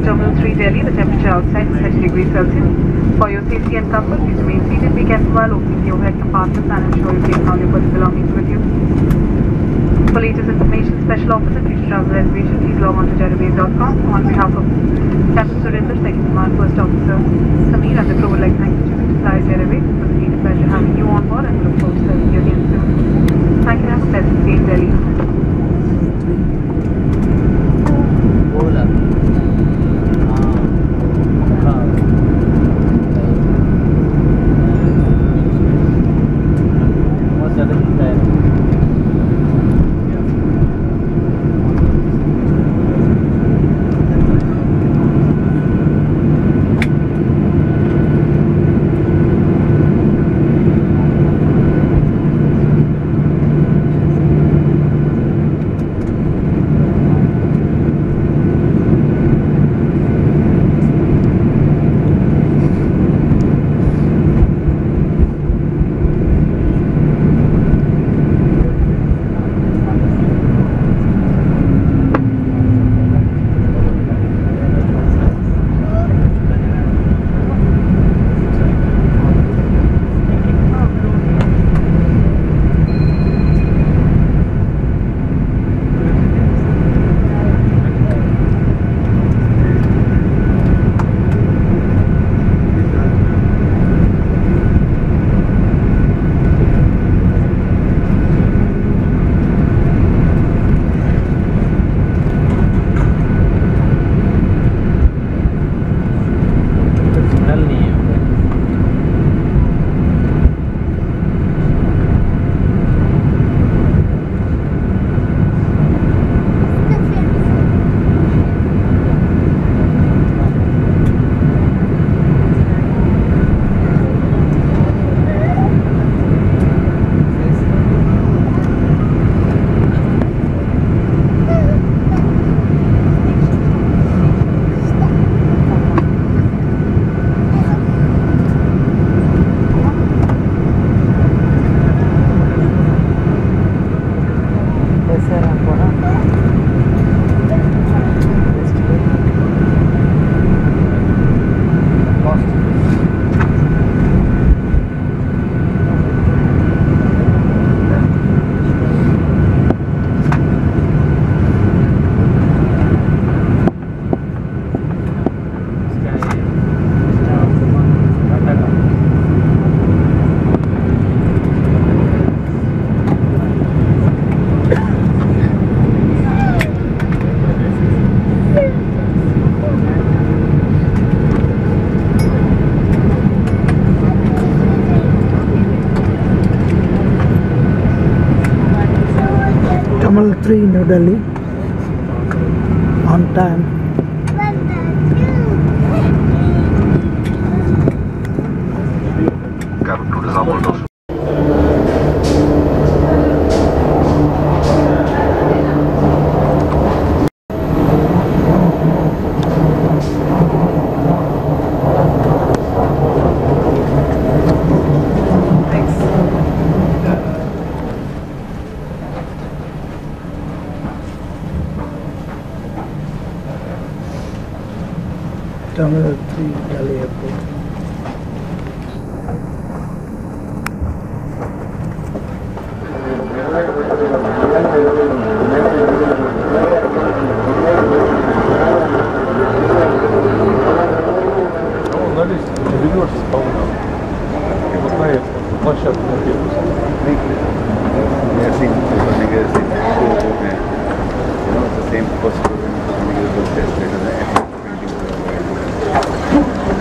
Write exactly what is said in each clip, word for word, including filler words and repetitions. to Terminal three Delhi. The temperature outside is thirty degrees Celsius. For your safety and comfort, please remain seated. Be careful while opening your head compartments and ensure you take all your personal belongings with you. For latest information, special offers and future travel reservation, please log on to Jerebase dot com. On behalf of Captain Surinder, Second Command, First Officer Sameer, and the crew would like to thank you to fly Jerebase. It was a great pleasure having you on board, and we look forward to serving you again soon. Thank you and have a pleasant day in Delhi. Terminal three, New Delhi, on time. Cabin two is available. Terminal three, Delhi Airport. Oh, that is the reverse power now. It was my much of the people. Yes, you know, it's the same cost for the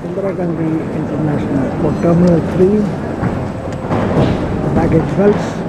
Surinder Gandhi International Airport, Terminal three. get results.